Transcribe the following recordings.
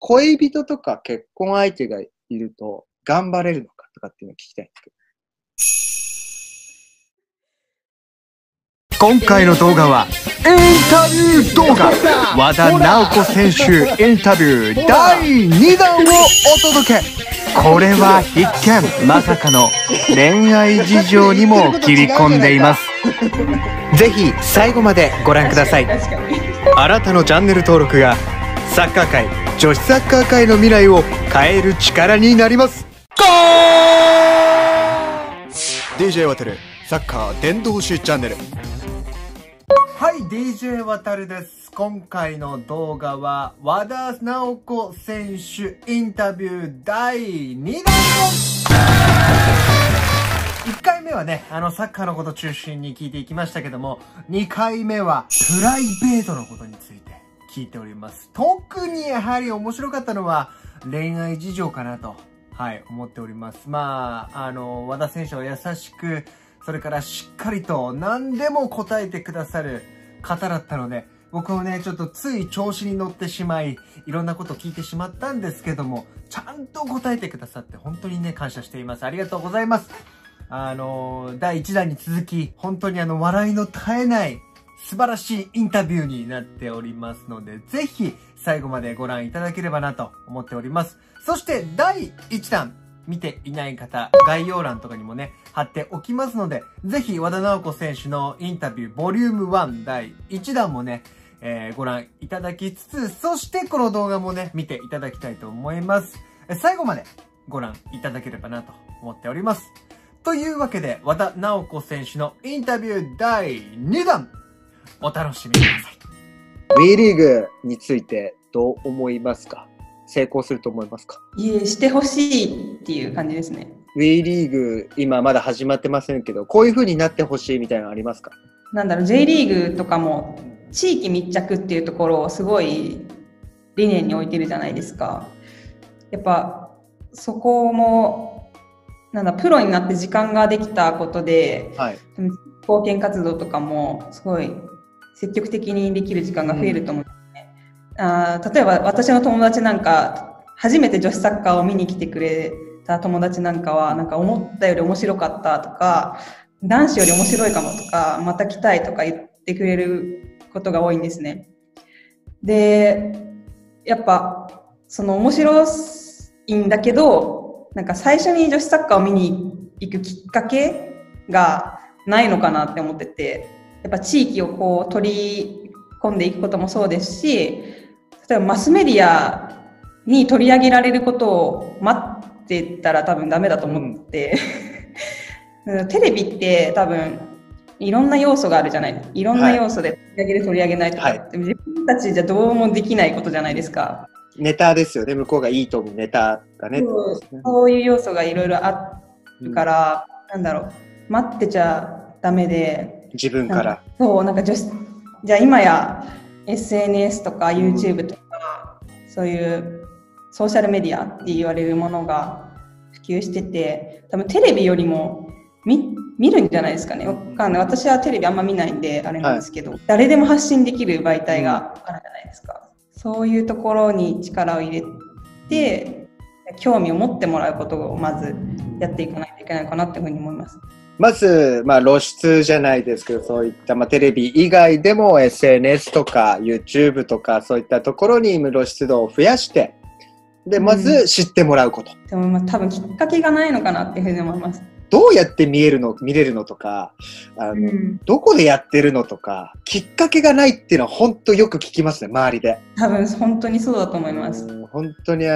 恋人とか結婚相手がいると頑張れるのかとかっていうのを聞きたいんですけど。今回の動画はインタビュー動画和田直子選手インタビュー第2弾をお届け。これは必見、まさかの恋愛事情にも切り込んでいます。ぜひ最後までご覧ください。あなたのチャンネル登録がサッカー界、女子サッカー界の未来を変える力になります。ゴー !DJ 渡るサッカー伝道師チャンネル。はい、 DJ 渡るです。今回の動画は和田直子選手インタビュー第2弾です。1回目はね、サッカーのこと中心に聞いていきましたけども、2回目はプライベートのことについて聞いております。特にやはり面白かったのは恋愛事情かなと、はい、思っております。まあ、和田選手は優しく、それからしっかりと何でも答えてくださる方だったので、僕もね、ちょっとつい調子に乗ってしまい、いろんなこと聞いてしまったんですけども、ちゃんと答えてくださって本当にね、感謝しています。ありがとうございます。第1弾に続き、本当に笑いの絶えない素晴らしいインタビューになっておりますので、ぜひ最後までご覧いただければなと思っております。そして第1弾見ていない方、概要欄とかにもね、貼っておきますので、ぜひ和田直子選手のインタビューボリューム1第1弾もね、ご覧いただきつつ、そしてこの動画もね、見ていただきたいと思います。最後までご覧いただければなと思っております。というわけで、和田直子選手のインタビュー第2弾、お楽しみください。WE リーグについてどう思いますか？成功すると思いますか？いえ、してほしいっていう感じですね。WE リーグ、今まだ始まってませんけど、こういう風になってほしいみたいなのありますか？なんだろう、J リーグとかも地域密着っていうところをすごい理念に置いてるじゃないですか。やっぱそこもなんだ、プロになって時間ができたことで、はい、貢献活動とかもすごい積極的にできる時間が増えると思うんですね。例えば私の友達なんか、初めて女子サッカーを見に来てくれた友達なんかは、なんか思ったより面白かったとか、男子より面白いかもとか、また来たいとか言ってくれることが多いんですね。で、やっぱその面白いんだけど、なんか最初に女子サッカーを見に行くきっかけがないのかなって思ってて、やっぱ地域をこう取り込んでいくこともそうですし、例えばマスメディアに取り上げられることを待ってたら多分ダメだと思って、テレビって多分いろんな要素があるじゃない。いろんな要素で取り上げる、取り上げないとか、はい、自分たちじゃどうもできないことじゃないですか。ネタですよね、向こうがいいと思うネタがね。そういう要素がいろいろあるから、うん、なんだろう、待ってちゃダメで、自分から。そう、なんか女子、じゃあ今や SNS とか YouTube とか、うん、そういうソーシャルメディアって言われるものが普及してて、多分テレビよりも見るんじゃないですかね。わかんない。私はテレビあんま見ないんであれなんですけど、はい、誰でも発信できる媒体があるじゃないですか。うん、そういうところに力を入れて、興味を持ってもらうことをまずやっていかないといけないかなっていうふうに思います。まず、露出じゃないですけど、そういった、テレビ以外でも SNS とか YouTube とかそういったところに露出度を増やして、で、まず知ってもらうこと。でも、多分きっかけがないのかなっていうふうに思います。どうやって見れるのとか、どこでやってるのとか、きっかけがないっていうのは本当よく聞きますね、周りで。多分本当にそうだと思います。本当に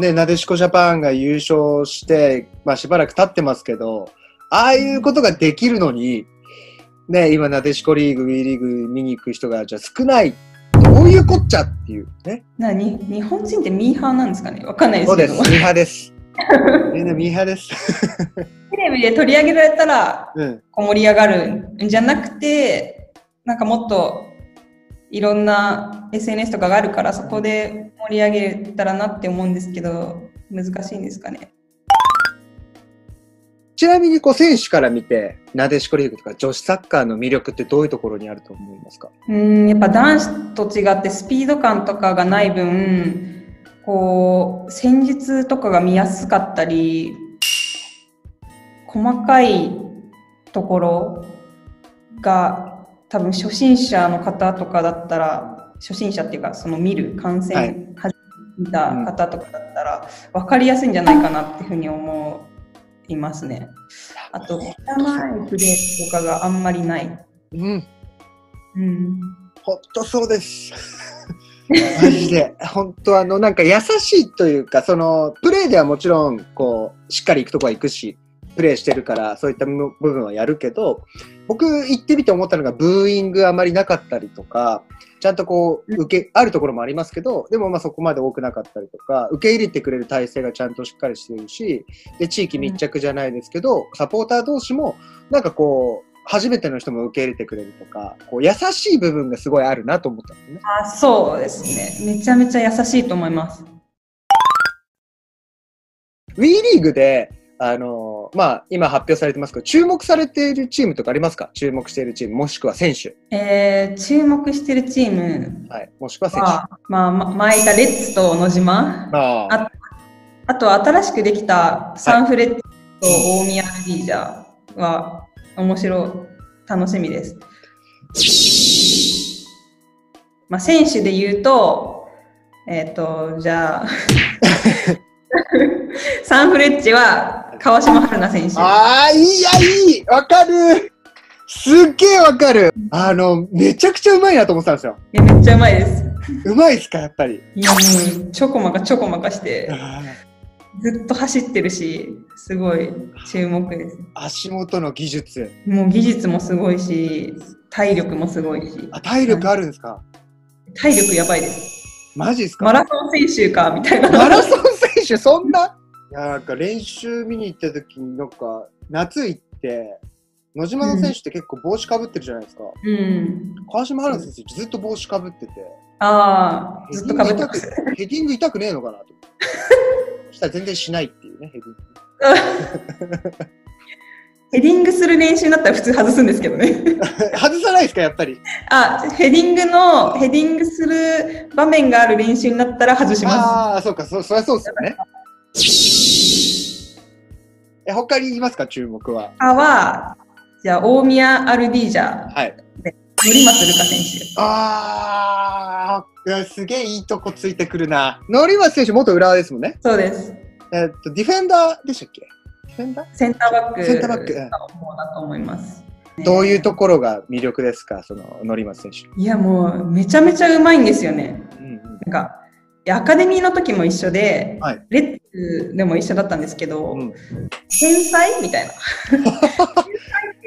ね、なでしこジャパンが優勝して、しばらく経ってますけど、ああいうことができるのに、ね、今なでしこリーグ、WE リーグ見に行く人がじゃあ少ない。どういうこっちゃっていうね。日本人ってミーハーなんですかね、わかんないですけど。そうです、ミーハーです。みんなミーハーです。テレビで取り上げられたら、盛り上がるんじゃなくて、なんかもっといろんな SNS とかがあるから、そこで盛り上げたらなって思うんですけど、難しいんですかね。ちなみに選手から見て、なでしこリーグとか女子サッカーの魅力ってどういうところにあると思いますか？やっぱ男子と違ってスピード感とかがない分、こう戦術とかが見やすかったり、細かいところが多分初心者の方とかだったら、初心者っていうかその見る観戦始めた方とかだったら分かりやすいんじゃないかなっていうふうに思いますね。あと汚いプレーとかがあんまりない。うん。うん。ほっとそうです。マジで本当なんか優しいというか、そのプレーではもちろんこうしっかり行くとこは行くし、プレーしてるからそういった部分はやるけど、僕行ってみて思ったのがブーイングあまりなかったりとか、ちゃんとこう受けあるところもありますけど、でもまあそこまで多くなかったりとか、受け入れてくれる体制がちゃんとしっかりしているし、で地域密着じゃないですけど、サポーター同士もなんかこう初めての人も受け入れてくれるとか、こう優しい部分がすごいあるなと思ったんですね。あ、そうですね。めちゃめちゃ優しいと思います。WE リーグで今発表されてますけど、注目されているチームとかありますか？注目しているチーム、もしくは選手。注目しているチーム、はい、もしくは選手。前いたレッツと野島、あと新しくできたサンフレッチェと大宮アルディージャは面白楽しみです。選手で言うと、じゃあサンフレッチェは川島春奈選手。ああ、いや、いい、わかる。すっげえわかる。めちゃくちゃうまいなと思ってたんですよ。めっちゃうまいです。うまいですか、やっぱり。ちょこまかちょこまかして。ずっと走ってるし、すごい注目です。足元の技術。もう技術もすごいし、体力もすごいし。あ、体力あるんですか？体力やばいです。マジですか？マラソン選手かみたいな。マラソン選手、そんな。いや、なんか練習見に行った時に、なんか夏行って、野島の選手って結構帽子かぶってるじゃないですか。うん。川島春奈選手、ずっと帽子かぶってて。ああ、ずっとかぶってます。ヘディング痛くねえのかなと。したら全然しないっていうね、ヘディング。ヘディングする練習だったら普通外すんですけどね。外さないですか、やっぱり。あ、ヘディングする場面がある練習になったら外します。ああ、そうか、そりゃそうですよね。他にいますか、注目は。じゃあ、大宮アルディージャ。はい。乗松瑠華選手。ああ、すげえいいとこついてくるな。乗松選手、元浦和ですもんね。そうです。ディフェンダーでしたっけ？ディフェンダー？センターバック。センターバック。だと思います。どういうところが魅力ですか、その乗松選手。いや、もうめちゃめちゃうまいんですよね。なんかアカデミーの時も一緒で、はい、レッツでも一緒だったんですけど、天才みたいな。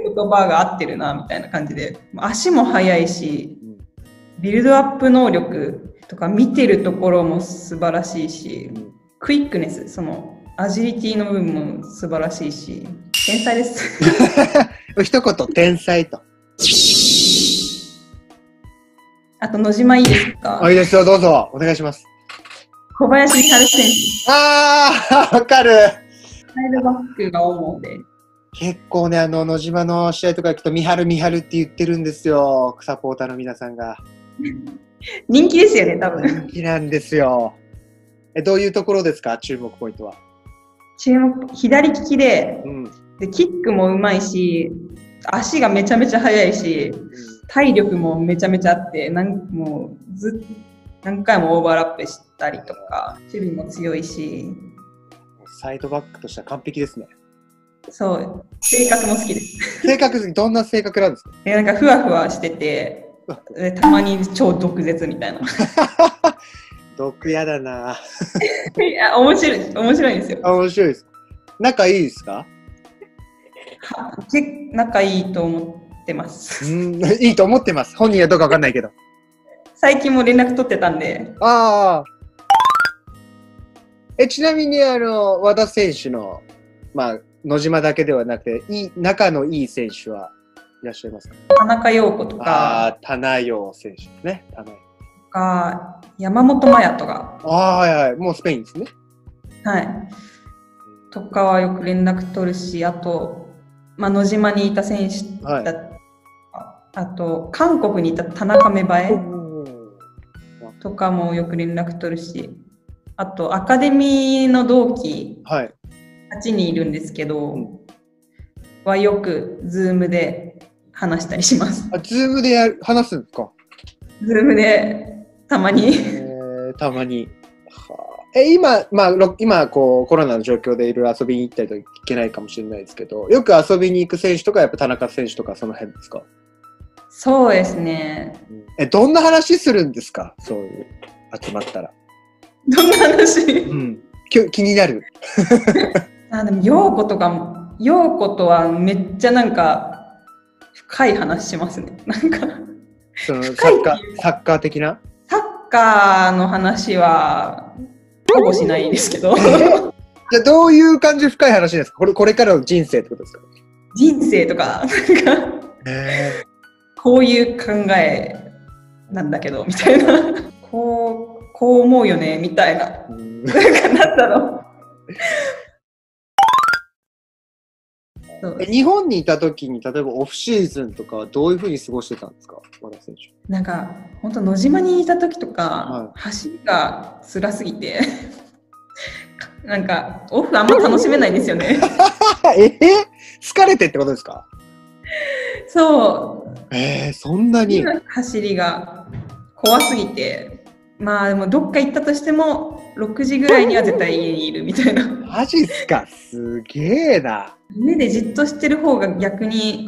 言葉が合ってるなみたいな感じで、足も速いし、ビルドアップ能力とか見てるところも素晴らしいし、クイックネス、そのアジリティの部分も素晴らしいし、天才です。一言、天才と。あと野島いいですか？あ、いいですよ、どうぞお願いします。小林美晴選手。ああ、わかる。サイドバックが主で。結構ね、野島の試合とか行くと、美晴美晴って言ってるんですよ、サポーターの皆さんが。人気ですよね、多分。人気なんですよ。どういうところですか、注目ポイントは。注目、左利きで、でキックもうまいし、足がめちゃめちゃ速いし、体力もめちゃめちゃあって、もう何回もオーバーラップしたりとか、守備も強いし。サイドバックとしては完璧ですね。そう、性格も好きです。性格、どんな性格なんですか？なんかふわふわしてて、たまに超毒舌みたいな。毒やだな。いや、面白いんですよ。面白いです。仲いいですか？仲いいと思ってます。いいと思ってます。本人はどうかわかんないけど。最近も連絡取ってたんで。ああ。ちなみに和田選手の野島だけではなくて、仲のいい選手はいらっしゃいますか？田中陽子とか、田中陽選手ですね。田中とか、山本麻也とか。はいはい、もうスペインですね。はい。とかはよく連絡取るし、あと、野島にいた選手だった、あと、韓国にいた田中芽生えとかもよく連絡取るし、あとアカデミーの同期8人いるんですけど、はい、はよく Zoom で話したりします。あ、Zoom で話すんですか？ Zoom でたまに、たまに。今、今こうコロナの状況でいろいろ遊びに行ったりといけないかもしれないですけど、よく遊びに行く選手とかやっぱ田中選手とかその辺ですか？そうですね。どんな話するんですか？そういう集まったら。どんな話？うん。気になる。あ、でも陽子とかも、陽子とはめっちゃなんか深い話しますね。なんかそのサッカー的な。サッカーの話は。ほぼしないんですけどじゃあどういう感じで深い話ですか？これからの人生ってことですか？人生とかなんか、こういう考えなんだけどみたいなこう思うよねみたいななんだろう日本にいた時に例えばオフシーズンとかはどういうふうに過ごしてたんですか？和田選手なんか本当野島にいた時とか、はい、走りが辛すぎてなんかオフあんま楽しめないんですよね疲れてってことですか？そうそんなに走りが怖すぎて、まあでもどっか行ったとしても6時ぐらいには絶対家にいるみたいなマジっすか？すげえな。家でじっとしてる方が逆に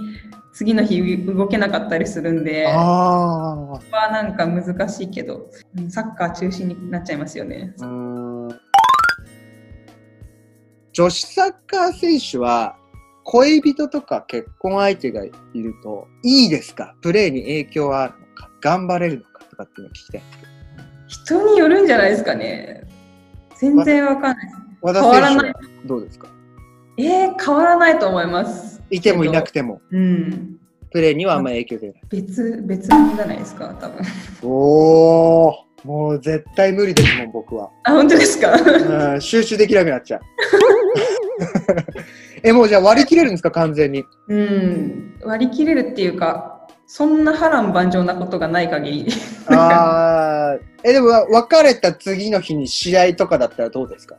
次の日動けなかったりするんで、ここはなんか難しいけど、サッカー中心になっちゃいますよね。女子サッカー選手は恋人とか結婚相手がいるといいですか？プレーに影響はあるのか、頑張れるのかとかっていうのを聞きたいんですけど。人によるんじゃないですかね。全然わかんない。和田選手はどうですか？変わらないと思います。いてもいなくても。うん。プレーにはあんまり影響出ない。別物じゃないですか、多分。おお、もう絶対無理ですもん、僕は。あ、本当ですか？うん、収集できなくなっちゃう。もうじゃあ割り切れるんですか、完全に。うん、割り切れるっていうか、そんな波乱万丈なことがない限り。ああ、でも別れた次の日に試合とかだったらどうですか？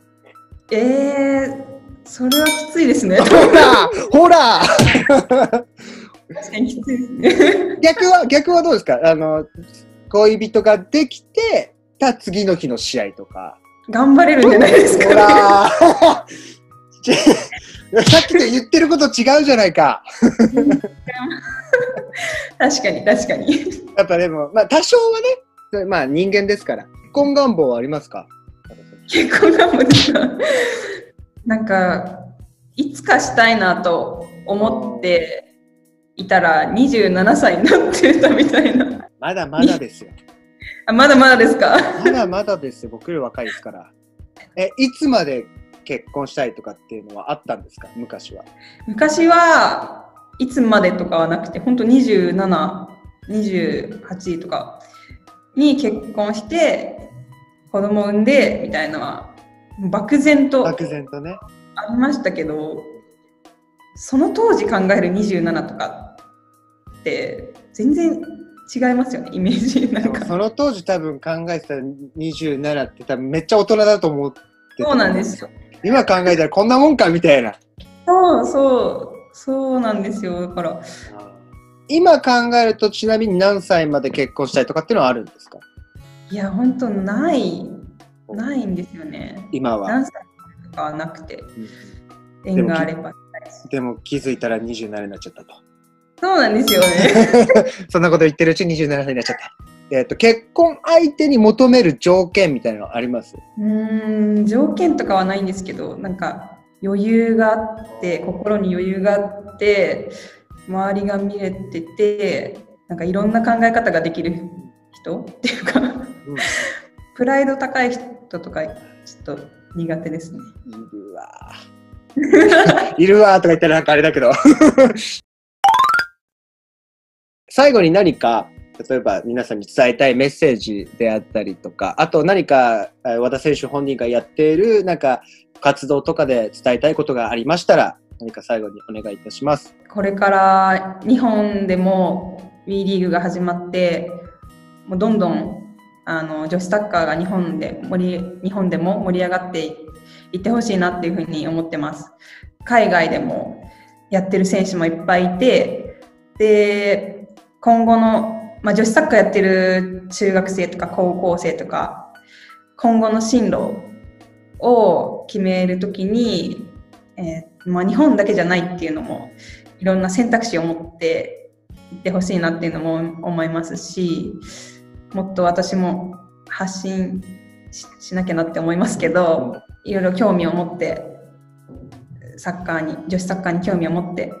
それはきついですね。ほら確かにきついですね。逆はどうですか？恋人ができてた次の日の試合とか。頑張れるんじゃないですか、ね。ほらさっきと言ってること違うじゃないか。確かに確かに。やっぱでも、まあ多少はね、まあ人間ですから。結婚願望はありますか？結婚願望ですか？なんかいつかしたいなと思っていたら27歳になってたみたいな。まだまだですよ。あ、まだまだですか？まだまだですよ。僕より若いですから。いつまで結婚したいとかっていうのはあったんですか？昔は。昔はいつまでとかはなくて、本当27、28とかに結婚して子供産んでみたいなのは漠然とねありましたけど、その当時考える27とかって全然違いますよね、イメージ。なんかその当時多分考えてた27って多分めっちゃ大人だと思ってた。そうなんですよ。今考えたらこんなもんかみたいな。そうなんですよ。だから今考えると、ちなみに何歳まで結婚したいとかっていうのはあるんですか？いや本当ないんですよね。今は何歳とかはなくて、縁があればしたいです。でも気づいたら27になっちゃったと。そうなんですよね。そんなこと言ってるうちに27歳になっちゃった。結婚相手に求める条件みたいなのあります？条件とかはないんですけど、なんか余裕があって、心に余裕があって、周りが見れてて、なんかいろんな考え方ができる人っていうか、プライド高い人とかちょっと苦手ですね。いるわーとか言ったらなんかあれだけど最後に何か例えば皆さんに伝えたいメッセージであったりとか、あと何か和田選手本人がやっているなんか活動とかで伝えたいことがありましたら、何か最後にお願いいたします。これから日本でも WE リーグが始まって、もうどんどん女子サッカーが日本でも盛り上がっていってほしいなっていうふうに思ってます。海外でもやってる選手もいっぱいいて、で今後の、女子サッカーやってる中学生とか高校生とか今後の進路を決めるときに、日本だけじゃないっていうのもいろんな選択肢を持っていってほしいなっていうのも思いますし、もっと私も発信 しなきゃなって思いますけど、いろいろ興味を持って女子サッカーに興味を持って、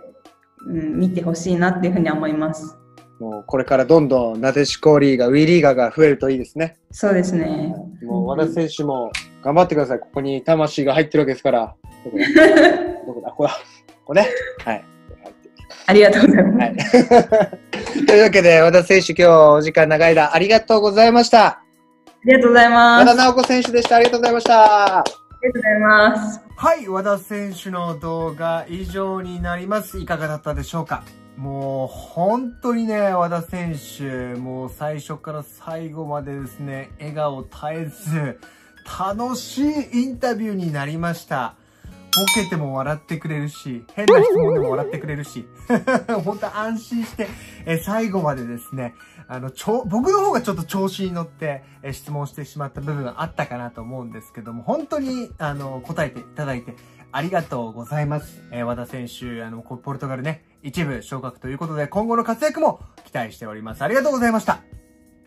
見てほしいなっていうふうに思います。もうこれからどんどんなでしこリーガー、ウィリーガーが増えるといいですね。そうですね。もう和田選手も頑張ってください。ここに魂が入ってるわけですから。どこだ？ここだ。ここね。はい。ありがとうございます。はい、というわけで和田選手、今日お時間長い間ありがとうございました。ありがとうございます。和田直子選手でした。ありがとうございました。ありがとうございます。はい、和田選手の動画以上になります。いかがだったでしょうか？もう本当にね、和田選手、もう最初から最後までですね、笑顔絶えず、楽しいインタビューになりました。ボケても笑ってくれるし、変な質問でも笑ってくれるし、本当安心して、最後までですね、僕の方がちょっと調子に乗って、質問してしまった部分あったかなと思うんですけども、本当に、答えていただいて、ありがとうございます。和田選手、ポルトガルね、一部昇格ということで、今後の活躍も期待しております。ありがとうございました。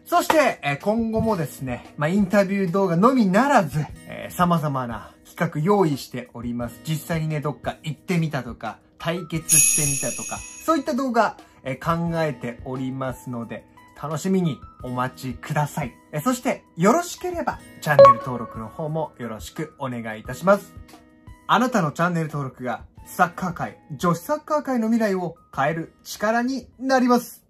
そして、今後もですね、インタビュー動画のみならず、様々な企画用意しております。実際にね、どっか行ってみたとか、対決してみたとか、そういった動画、考えておりますので、楽しみにお待ちください。そして、よろしければ、チャンネル登録の方もよろしくお願いいたします。あなたのチャンネル登録がサッカー界、女子サッカー界の未来を変える力になります。